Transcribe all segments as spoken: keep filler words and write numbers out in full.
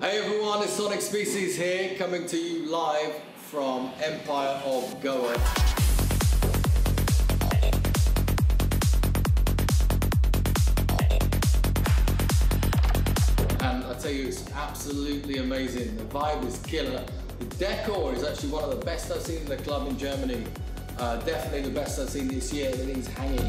Hey everyone, it's Sonic Species here, coming to you live from Empire of Goa. And I tell you, it's absolutely amazing. The vibe is killer. The decor is actually one of the best I've seen in the club in Germany. Uh, definitely the best I've seen this year. Everything's hanging.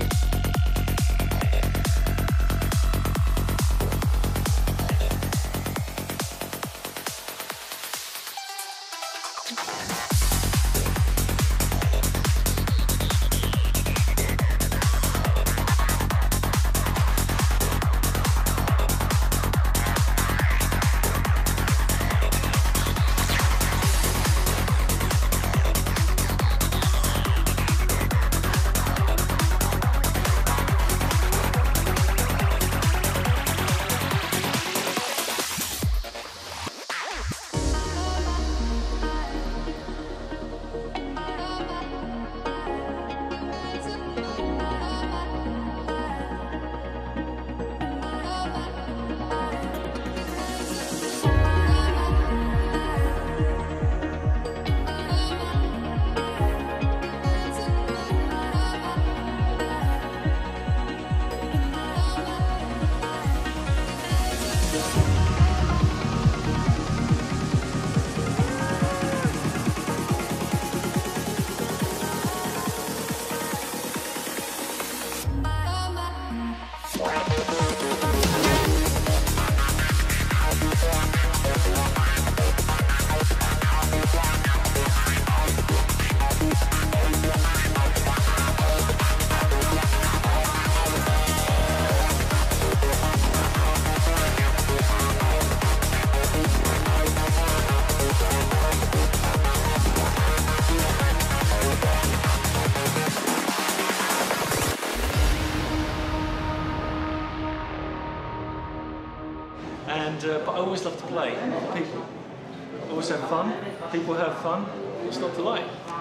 And, uh, but I always love to play. People always have fun. People have fun. What's not to like?